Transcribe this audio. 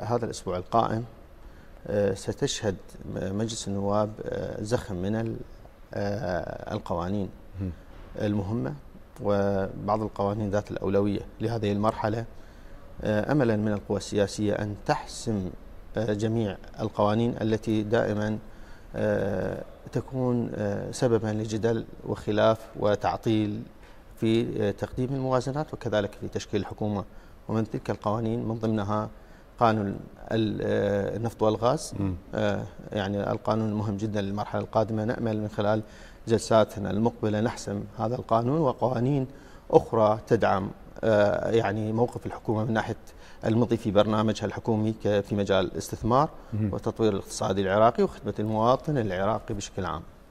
هذا الأسبوع القائم ستشهد مجلس النواب زخم من القوانين المهمة وبعض القوانين ذات الأولوية لهذه المرحلة، أملا من القوى السياسية أن تحسم جميع القوانين التي دائما تكون سببا لجدل وخلاف وتعطيل في تقديم الموازنات وكذلك في تشكيل الحكومة. ومن تلك القوانين من ضمنها قانون النفط والغاز، يعني القانون المهم جدا للمرحلة القادمة. نأمل من خلال جلساتنا المقبلة نحسم هذا القانون وقوانين أخرى تدعم يعني موقف الحكومة من ناحية المضي في برنامجها الحكومي في مجال الاستثمار وتطوير الاقتصادي العراقي وخدمة المواطن العراقي بشكل عام.